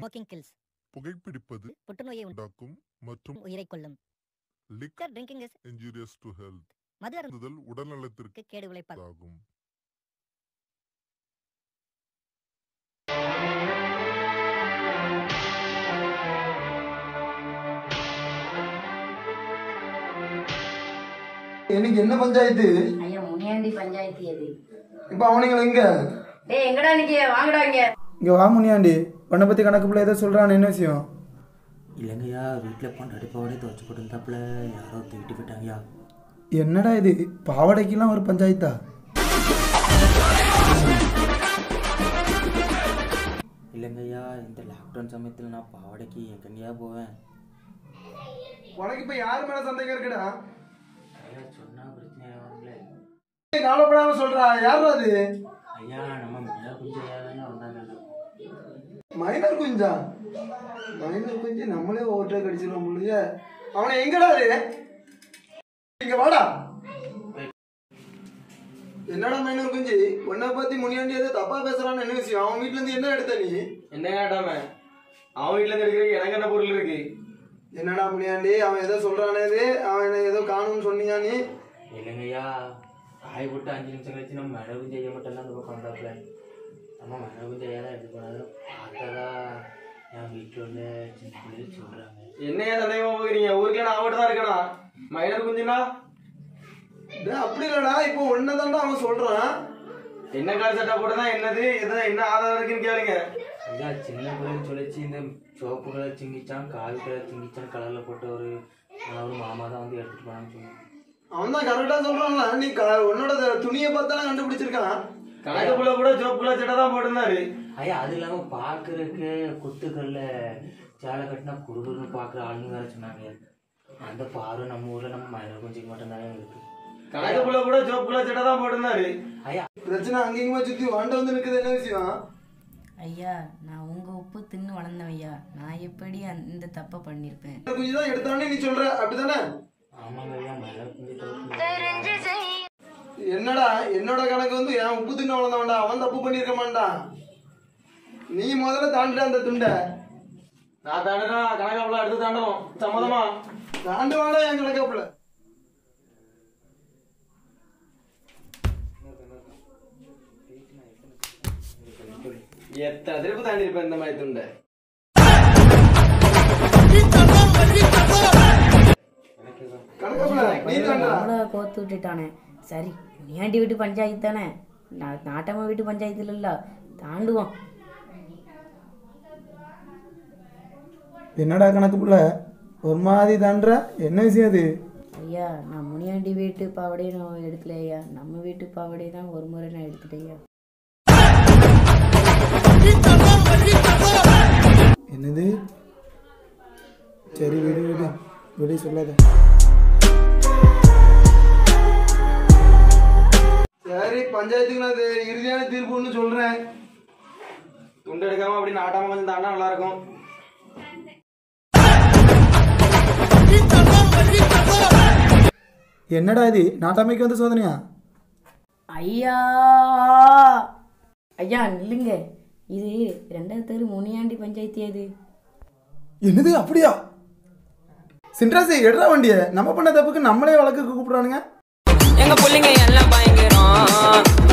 Smoking kills புகைப்பிடிப்பது புற்றுநோயை உண்டாக்கும் மற்றும் உயிரை கொல்லும். Liquor drinking is injurious to health. மது அருந்துதல் உடல்நலத்திற்கு கேடு விளைவிப்பதாகும். எனக்கு என்ன பஞ்சாயத்து? ஐயா முனியாண்டி பஞ்சாயத்து இது. இப்போ அவங்கள எங்க? டேய் எங்கடா நிக்கீங்க? வாங்கடா இங்க. இங்க வா முனியாண்டி. பண்ண பத்தி கணக்குப்புல ஏதோ சொல்றானே என்ன விஷயம்? இல்லங்கயா வீட்ல பொண்டாட்டி பாவடை தோச்சு போட்டுந்தாப்ல யாரோ தூக்கிட்டு போயிட்டாங்கயா. என்னடா இது? பாவடைக்கெல்லாம் ஒரு பஞ்சாயத்தா? இல்லங்கயா இந்த லாக்டவுன் சமயத்துல நான் பாவடைக்கு எங்கயா போவேன்? உனக்கு இப்ப யாரு மேல சந்தேகம் இருக்குடா? சொன்னா பிரச்சனை வரல. கவலைப்படாம சொல்றா யாரு அது? ஐயா நம்ம மைனர் குஞ்சையாதானே வந்தாங்க. மைனர் குஞ்சா? மைனர் குஞ்சு நம்மளே ஓட்டை கடிச்சிடும் முடிய. அவனை எங்கடா அது? இங்க வாடா. என்னடா மைனர் குஞ்சு உன்னை பத்தி முனியாண்டி ஏதோ தப்பா பேசுறான்னு என்ன விஷயம்? அவன் வீட்டுல இருந்து என்ன எடுத்த நீ? என்ன கேட்டாம அவன் வீட்டுல இருந்து எடுக்கிறதுக்கு எனக்கு என்ன பொருள் இருக்கு? என்னடா முனியாண்டி அவன் ஏதோ சொல்றானே இது? அவன் ஏதோ காணும்னு சொன்னீங்க நீ? இல்லைங்கய்யா காய் போட்டு 5 நிமிஷம் கழிச்சு நம்ம மனவும் செய்ய மட்டும்தான் அந்த பக்கம் பண்ணுறாப்புல. நம்ம மனவும் செய்யாதான் எப்படி பண்ணாலும் பார்த்தாதான் என் வீட்டில் உள்ள சின்ன பிள்ளைகள் சொல்கிறாங்க. என்னையா சந்தேகமாக போகிறீங்க? ஊருக்கே நான் அவட்டு தான் இருக்கேனா? மைனர் குஞ்சுனா அப்படி இல்லைடா. இப்போ ஒன்று தான்டா அவன் சொல்கிறான். என்ன கலர் சட்டை போட்டு தான் என்னது எது என்ன ஆதாரம் இருக்குன்னு கேளுங்க. ஐயா சின்ன பிள்ளைங்க சொல்லிச்சு இந்த சோப்பு கலர் சிங்கிச்சான் காவி கலர் சிங்கிச்சான் கலரில் போட்டு ஒரு மாமா தான் வந்து எடுத்துகிட்டு போனான்னு சொன்னேன். அவன் தான் கரெக்டாக சொல்கிறான்ல. நீ உன்னோட துணியை பார்த்தா கண்டுபிடிச்சிருக்கான். கணக்குள்ள கூட சோப்பு கலர் சட்டை தான் போட்டிருந்தாரு. ஐயா அது இல்லாமல் பார்க்குறதுக்கு குத்துக்கல்ல சேலை கட்டினா குறுகுறுன்னு பார்க்குற ஆளுங்க வேறு சொன்னாங்க. அந்த பார்வை நம்ம ஊரில் நம்ம மயில கொஞ்சம் மட்டும்தானே இருக்குது. கணக்குள்ள கூட சோப்பு கலர் சட்டை தான் போட்டிருந்தாரு. ஐயா பிரச்சனை அங்கேயுமா சுற்றி வாண்ட வந்து நிற்குது என்ன விஷயம்? ஐயா நான் உங்க உப்பு தின்னு வளர்ந்தேன் ஐயா. நான் எப்படி இந்த தப்பை பண்ணிருப்பேன்? குஞ்சு தான் எடுத்தானே நீ சொல்ற அப்படிதானே? ஆமாங்க ஐயா மலர் குஞ்சு. என்னடா என்னோட கணக்கு வந்து என் உப்பு தின்னு வளர்ந்தவன்டா. அவன் தப்பு பண்ணிருக்க மாட்டான். நீ முதல்ல தாண்டிட அந்த துண்டை. நான் தாண்டா கணக்காப்புல அடுத்து தாண்டவும் சம்மதமா தாண்டுவாடா என் கணக்காப்புல. எத்தனை திருப்பு தாண்டி இருப்பேன் இந்த மாதிரி துண்டை? கோத்து விட்டுட்டானே. சரி முனியாண்டி வீட்டு பஞ்சாயத்து தானே, நாட்டம்மா வீட்டு பஞ்சாயத்துல இல்ல, தாண்டுவோம். என்னடா கணக்குப்புள்ள ஒரு மாதிரி தாண்ட என்ன விஷயம் அது? ஐயா நான் முனியாண்டி வீட்டு பாவடையை நான் எடுக்கலையா, நம்ம வீட்டு பாவடையை தான் ஒரு முறை நான் எடுத்துட்டேயா. என்னது? சரி விடு விடு விடு சொல்லாத. சரி பஞ்சாயத்துக்கு நான் இறுதியான தீர்ப்புன்னு சொல்றேன். துண்டு எடுக்காம அப்படின்னு ஆட்டாம கொஞ்சம் தாண்டா நல்லா இருக்கும். என்னடா இது நாட்டாமைக்கு வந்து சோதனையா? ஐயா ஐயா நில்லுங்க. இது 2வது முனியாண்டி பஞ்சாயத்து. அது என்னது அப்படியா? சின்ராசே எடுறா வண்டிய. நம்ம பண்ண தப்புக்கு நம்மளே வழக்கு கூப்பிடுறானுங்க. எங்க பிள்ளைங்க எல்லாம் பயங்கரம்.